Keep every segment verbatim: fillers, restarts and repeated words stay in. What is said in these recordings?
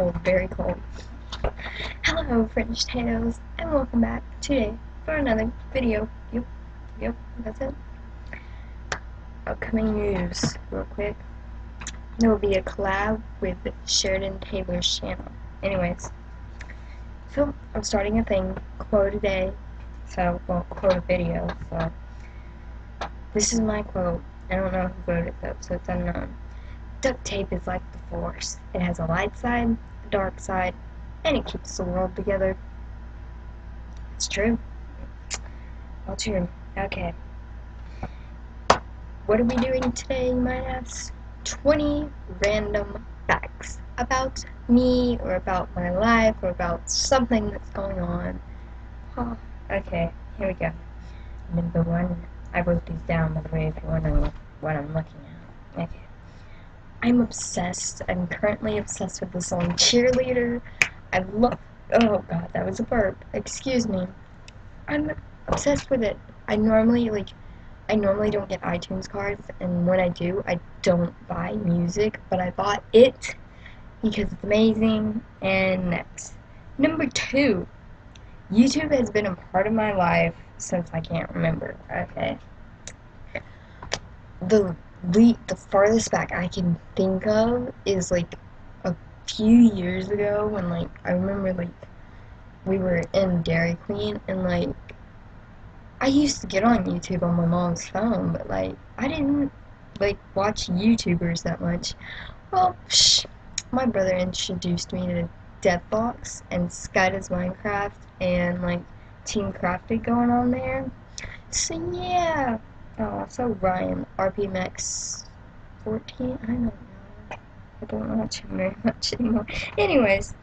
cold, very cold. Hello, French Potatoes, and welcome back today for another video. Yep, yep, that's it. Upcoming news, real quick. There will be a collab with Sheridan Taylor's channel. Anyways, so I'm starting a thing, quote a day, so, well, quote a video, so. This is my quote. I don't know who wrote it though, so it's unknown. Duct tape is like the Force. It has a light side, a dark side, and it keeps the world together. It's true. All true. Okay. What are we doing today, you might ask? twenty random facts about me, or about my life, or about something that's going on. Huh. Okay, here we go. Number one. I wrote these down, by the way, if you're wondering what I'm looking at. Okay. I'm obsessed. I'm currently obsessed with the song Cheerleader. I love... Oh, God, that was a burp. Excuse me. I'm obsessed with it. I normally, like... I normally don't get iTunes cards, and when I do, I don't buy music, but I bought it because it's amazing. And next. Number two. YouTube has been a part of my life since I can't remember. Okay. The le the farthest back I can think of is like a few years ago when, like, I remember, like, we were in Dairy Queen, and, like, I used to get on YouTube on my mom's phone, but, like, I didn't, like, watch YouTubers that much. Well, psh, my brother introduced me to Deathbox and Sky Does Minecraft and, like, Team Crafted going on there. So yeah. Oh, so Ryan R P M X fourteen. I don't know. I don't watch him very much anymore. Anyways,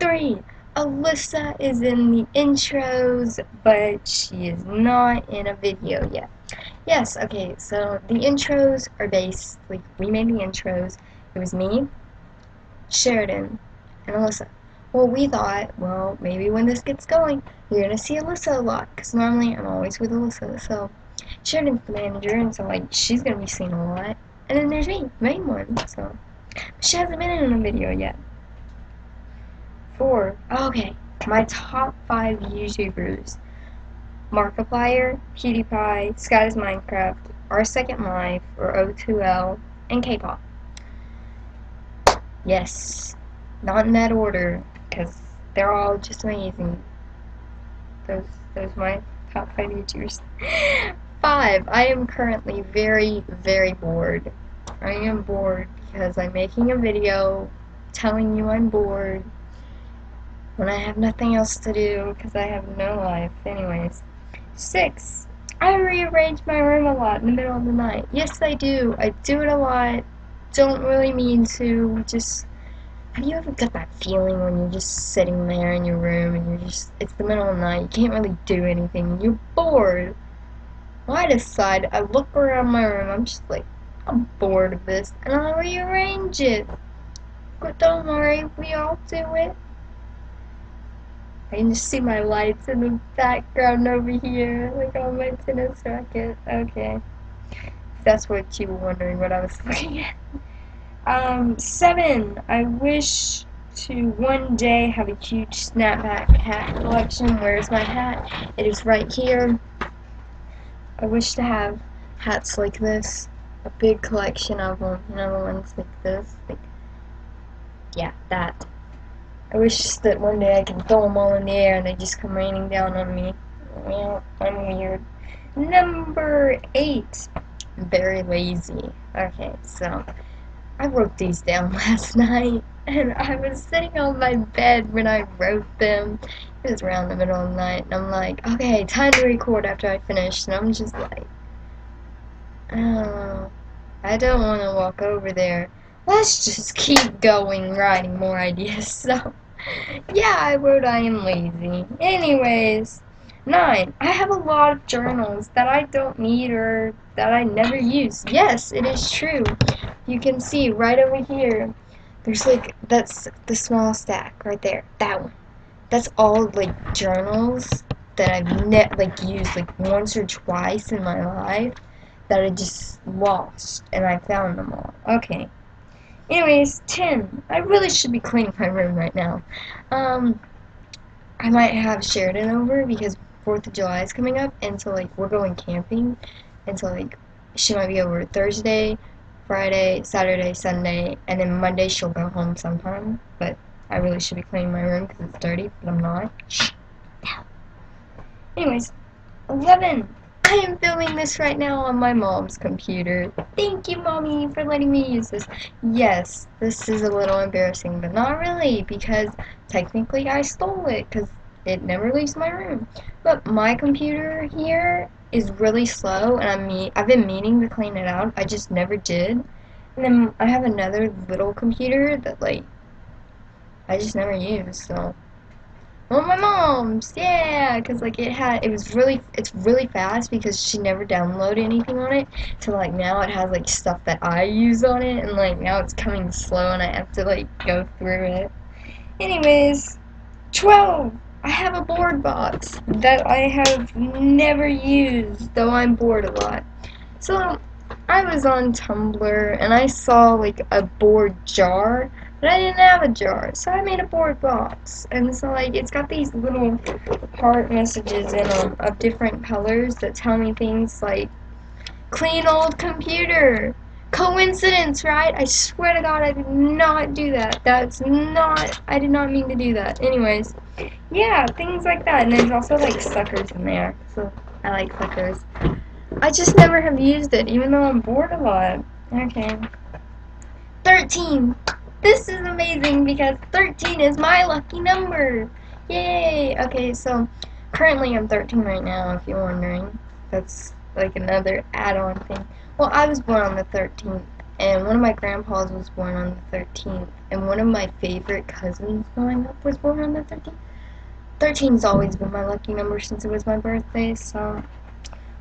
three. Alyssa is in the intros, but she is not in a video yet. Yes. Okay. So the intros are based, like, we made the intros. It was me, Sheridan, and Alyssa. Well, we thought, well, maybe when this gets going, you're going to see Alyssa a lot, because normally I'm always with Alyssa, so Sheridan's the manager, and so, like, she's going to be seen a lot, and then there's me, main one, so, but she hasn't been in a video yet. Four, oh, okay, my top five YouTubers: Markiplier, PewDiePie, Sky Does Minecraft, Our Second Life, or O two L, and K-pop. Yes, not in that order, because they're all just amazing. Those, those are my top five YouTubers. Five, I am currently very, very bored. I am bored because I'm making a video telling you I'm bored when I have nothing else to do because I have no life. Anyways. Six, I rearrange my room a lot in the middle of the night. Yes, I do. I do it a lot. Don't really mean to. Just... Have you ever got that feeling when you're just sitting there in your room and you're just, it's the middle of the night, you can't really do anything, you're bored? Well, I decide, I look around my room, I'm just like, I'm bored of this, and I'll rearrange it. But don't worry, we all do it. I can just see my lights in the background over here, like on my tennis racket. Okay. If that's what you were wondering what I was looking at. Um, seven, I wish to one day have a huge snapback hat collection. Where's my hat? It is right here. I wish to have hats like this, a big collection of them, you know, the ones like this, like, yeah, that. I wish that one day I can throw them all in the air and they just come raining down on me. Well, I'm weird. Number eight, I'm very lazy. Okay, so... I wrote these down last night, and I was sitting on my bed when I wrote them. It was around the middle of the night, and I'm like, okay, time to record after I finish, and I'm just like, oh, I don't want to walk over there. Let's just keep going, writing more ideas. So, yeah, I wrote I am lazy. Anyways, nine, I have a lot of journals that I don't need or that I never use. Yes, it is true. You can see right over here, there's like, that's the small stack right there, that one. That's all, like, journals that I've ne like used like once or twice in my life that I just lost, and I found them all. Okay. Anyways, Tim, I really should be cleaning my room right now. Um, I might have Sheridan over because fourth of July is coming up, and so, like, we're going camping, and so, like, she might be over Thursday, Friday, Saturday, Sunday, and then Monday she'll go home sometime, but I really should be cleaning my room because it's dirty, but I'm not. Shh. Anyways, eleven. I am filming this right now on my mom's computer. Thank you, Mommy, for letting me use this. Yes, this is a little embarrassing, but not really, because technically I stole it, because it never leaves my room. But my computer here is really slow, and I mean, I've been meaning to clean it out. I just never did. And then I have another little computer that, like, I just never use, so... Well, my mom's, yeah, because, like, it had, it was really, it's really fast because she never downloaded anything on it, so, like, now it has, like, stuff that I use on it, and, like, now it's coming slow, and I have to, like, go through it. Anyways, twelve, I have a board box that I have never used, though I'm bored a lot. So, I was on Tumblr, and I saw, like, a board jar. But I didn't have a jar, so I made a board box, and so, like, it's got these little heart messages in them of different colors that tell me things like, clean old computer! Coincidence, right? I swear to God, I did not do that. That's not, I did not mean to do that. Anyways, yeah, things like that, and there's also, like, suckers in there, so I like suckers. I just never have used it, even though I'm bored a lot. Okay. thirteen! This is amazing because thirteen is my lucky number. Yay! Okay, so currently I'm thirteen right now, if you're wondering. That's like another add-on thing. Well, I was born on the thirteenth, and one of my grandpas was born on the thirteenth, and one of my favorite cousins growing up was born on the thirteenth. thirteen's always been my lucky number since it was my birthday, so...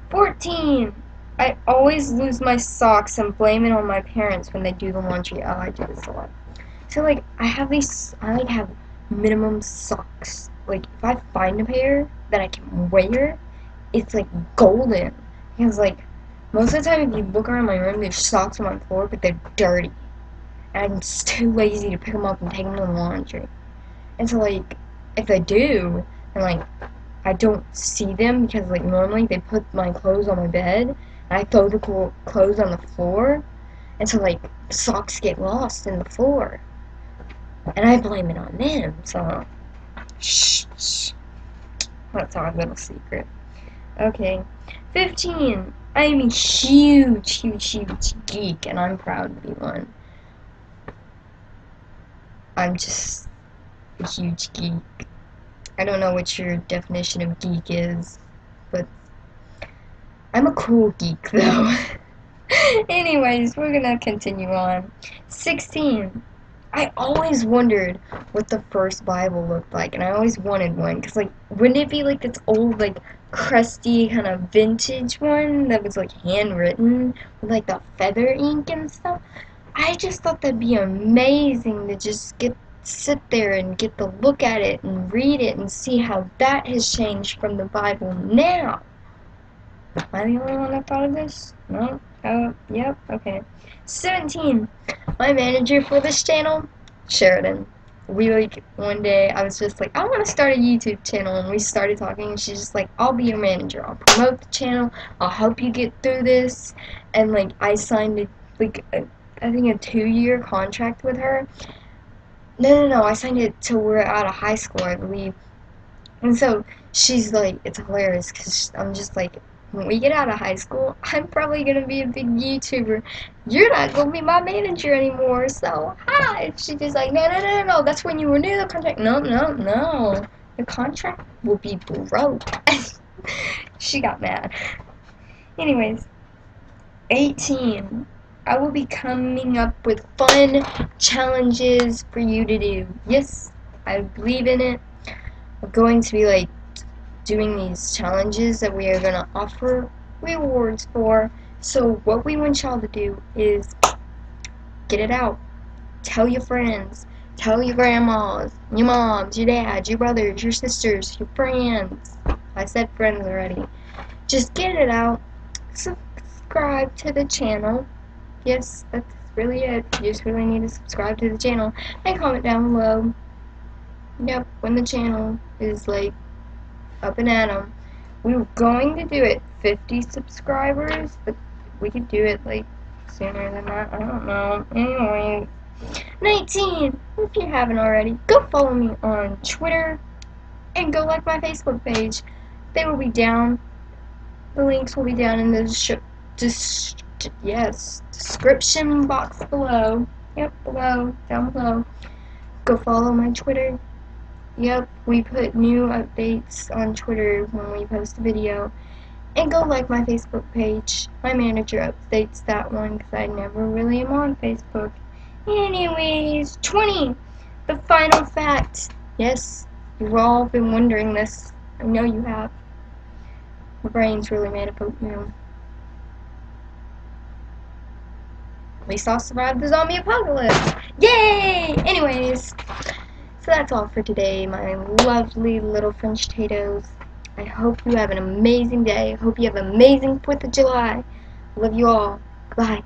fourteen! I always lose my socks and blame it on my parents when they do the laundry. Oh, I do this a lot. So, like, I have these, I, like, have minimum socks. Like, if I find a pair that I can wear, it's, like, golden. Because, like, most of the time if you look around my room, there's socks on my floor, but they're dirty. And I'm just too lazy to pick them up and take them to the laundry. And so, like, if I do, and, like, I don't see them because, like, normally they put my clothes on my bed, and I throw the clothes on the floor, and so, like, socks get lost in the floor. And I blame it on them, so... Shh, shh. That's our little secret. Okay. fifteen. I am a huge, huge, huge geek, and I'm proud to be one. I'm just a huge geek. I don't know what your definition of geek is, but... I'm a cool geek, though. Anyways, we're gonna continue on. sixteen. I always wondered what the first Bible looked like, and I always wanted one, because, like, wouldn't it be, like, this old, like, crusty, kind of vintage one that was, like, handwritten with, like, the feather ink and stuff? I just thought that'd be amazing to just get sit there and get to look at it and read it and see how that has changed from the Bible now. Am I the only one that thought of this? No? Oh, yep, okay. seventeen. My manager for this channel, Sheridan. We, like, one day, I was just like, I want to start a YouTube channel, and we started talking, and she's just like, I'll be your manager, I'll promote the channel, I'll help you get through this, and, like, I signed, a, like, a, I think a two-year contract with her. No, no, no, I signed it till we're out of high school, I believe, and so she's like, it's hilarious, because I'm just like, when we get out of high school, I'm probably going to be a big YouTuber. You're not going to be my manager anymore, so hi. She's just like, no, no, no, no, no. That's when you renew the contract. No, no, no. The contract will be broke. She got mad. Anyways, eighteen. I will be coming up with fun challenges for you to do. Yes, I believe in it. I'm going to be like, doing these challenges that we are going to offer rewards for. So what we want y'all to do is get it out. Tell your friends. Tell your grandmas, your moms, your dads, your brothers, your sisters, your friends. I said friends already. Just get it out. Subscribe to the channel. Yes, that's really it. You just really need to subscribe to the channel and comment down below. Yep, when the channel is like up and at 'em. We were going to do it fifty subscribers, but we could do it like sooner than that. I don't know. Anyway, nineteen. If you haven't already, go follow me on Twitter and go like my Facebook page. They will be down. The links will be down in the dis yes description box below. Yep, below, down below. Go follow my Twitter. Yep, we put new updates on Twitter when we post a video. And go like my Facebook page. My manager updates that one because I never really am on Facebook. Anyways, twenty. The final fact. Yes, you've all been wondering this. I know you have. My brain's really made up of now. At least I'll survive the zombie apocalypse. Yay! Anyways. So that's all for today, my lovely little French potatoes. I hope you have an amazing day. I hope you have an amazing fourth of July. Love you all. Goodbye.